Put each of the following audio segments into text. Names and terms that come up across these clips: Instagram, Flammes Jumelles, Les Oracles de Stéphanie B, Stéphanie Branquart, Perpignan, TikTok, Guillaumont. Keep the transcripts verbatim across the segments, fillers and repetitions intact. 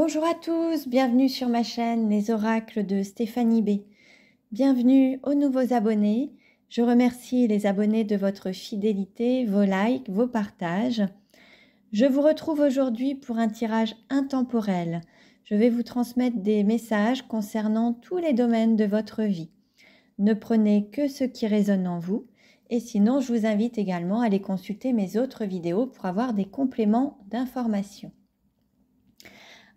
Bonjour à tous, bienvenue sur ma chaîne Les Oracles de Stéphanie B. Bienvenue aux nouveaux abonnés. Je remercie les abonnés de votre fidélité, vos likes, vos partages. Je vous retrouve aujourd'hui pour un tirage intemporel. Je vais vous transmettre des messages concernant tous les domaines de votre vie. Ne prenez que ce qui résonne en vous. Et sinon, je vous invite également à aller consulter mes autres vidéos pour avoir des compléments d'informations.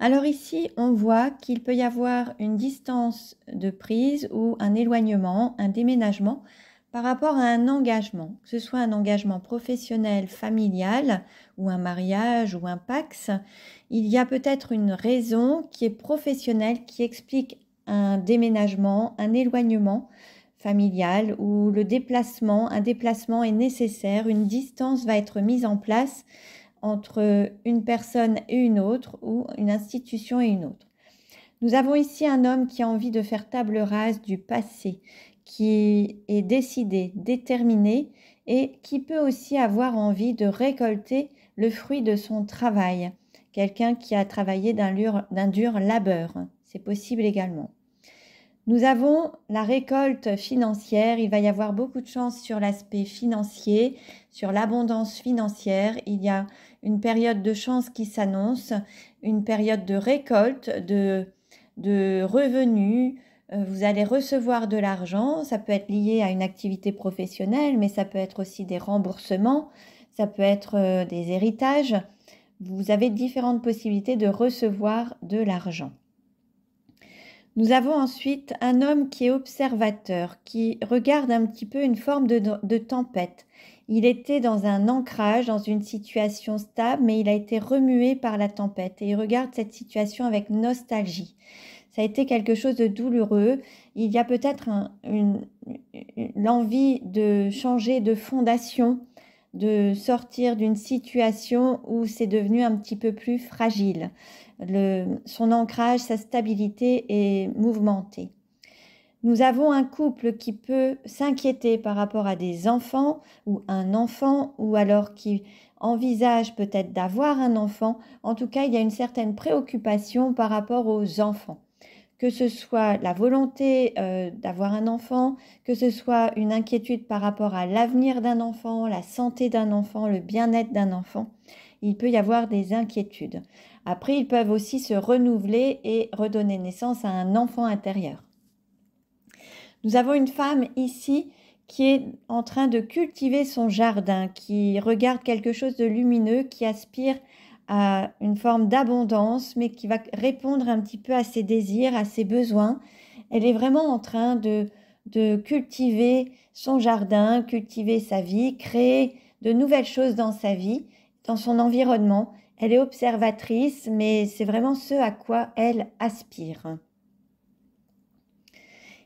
Alors ici, on voit qu'il peut y avoir une distance de prise ou un éloignement, un déménagement par rapport à un engagement, que ce soit un engagement professionnel, familial ou un mariage ou un pax. Il y a peut-être une raison qui est professionnelle qui explique un déménagement, un éloignement familial ou le déplacement. Un déplacement est nécessaire, une distance va être mise en place entre une personne et une autre, ou une institution et une autre. Nous avons ici un homme qui a envie de faire table rase du passé, qui est décidé, déterminé, et qui peut aussi avoir envie de récolter le fruit de son travail. Quelqu'un qui a travaillé d'un dur, d'un dur labeur, c'est possible également. Nous avons la récolte financière, il va y avoir beaucoup de chance sur l'aspect financier, sur l'abondance financière. Il y a une période de chance qui s'annonce, une période de récolte, de, de revenus. Vous allez recevoir de l'argent, ça peut être lié à une activité professionnelle, mais ça peut être aussi des remboursements, ça peut être des héritages. Vous avez différentes possibilités de recevoir de l'argent. Nous avons ensuite un homme qui est observateur, qui regarde un petit peu une forme de, de tempête. Il était dans un ancrage, dans une situation stable, mais il a été remué par la tempête et il regarde cette situation avec nostalgie. Ça a été quelque chose de douloureux. Il y a peut-être un, une, une, l'envie de changer de fondation, de sortir d'une situation où c'est devenu un petit peu plus fragile. Le, son ancrage, sa stabilité est mouvementée. Nous avons un couple qui peut s'inquiéter par rapport à des enfants ou un enfant, ou alors qui envisage peut-être d'avoir un enfant. En tout cas, il y a une certaine préoccupation par rapport aux enfants. Que ce soit la volonté euh, d'avoir un enfant, que ce soit une inquiétude par rapport à l'avenir d'un enfant, la santé d'un enfant, le bien-être d'un enfant, il peut y avoir des inquiétudes. Après, ils peuvent aussi se renouveler et redonner naissance à un enfant intérieur. Nous avons une femme ici qui est en train de cultiver son jardin, qui regarde quelque chose de lumineux, qui aspire à une forme d'abondance, mais qui va répondre un petit peu à ses désirs, à ses besoins. Elle est vraiment en train de, de cultiver son jardin, cultiver sa vie, créer de nouvelles choses dans sa vie, dans son environnement. Elle est observatrice, mais c'est vraiment ce à quoi elle aspire.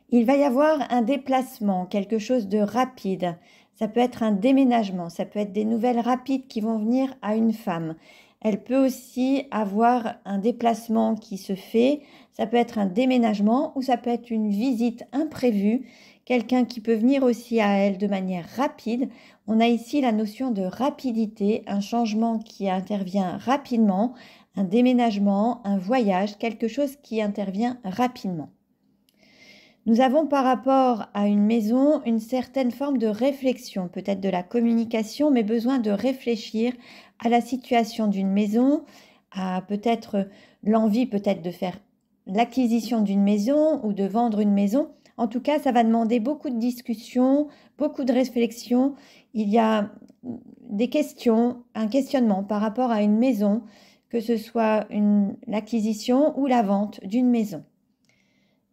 Il va y avoir un déplacement, quelque chose de rapide. Ça peut être un déménagement, ça peut être des nouvelles rapides qui vont venir à une femme. Elle peut aussi avoir un déplacement qui se fait, ça peut être un déménagement ou ça peut être une visite imprévue, quelqu'un qui peut venir aussi à elle de manière rapide. On a ici la notion de rapidité, un changement qui intervient rapidement, un déménagement, un voyage, quelque chose qui intervient rapidement. Nous avons par rapport à une maison une certaine forme de réflexion, peut-être de la communication, mais besoin de réfléchir à la situation d'une maison, à peut-être l'envie peut-être de faire l'acquisition d'une maison ou de vendre une maison. En tout cas, ça va demander beaucoup de discussions, beaucoup de réflexions. Il y a des questions, un questionnement par rapport à une maison, que ce soit l'acquisition ou la vente d'une maison.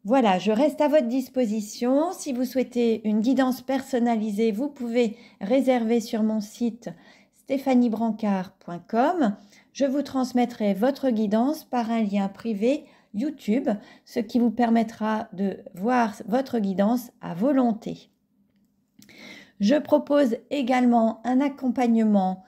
Voilà, je reste à votre disposition. Si vous souhaitez une guidance personnalisée, vous pouvez réserver sur mon site stéphanie branquart point com. Je vous transmettrai votre guidance par un lien privé YouTube, ce qui vous permettra de voir votre guidance à volonté. Je propose également un accompagnement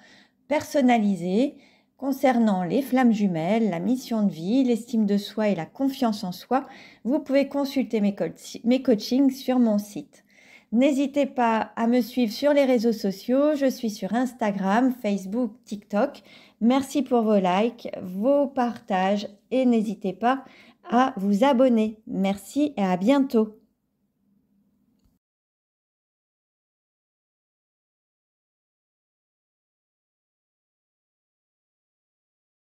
personnalisé concernant les flammes jumelles, la mission de vie, l'estime de soi et la confiance en soi. Vous pouvez consulter mes, coach mes coachings sur mon site. N'hésitez pas à me suivre sur les réseaux sociaux. Je suis sur Instagram, Facebook, TikTok. Merci pour vos likes, vos partages et n'hésitez pas à vous abonner. Merci et à bientôt.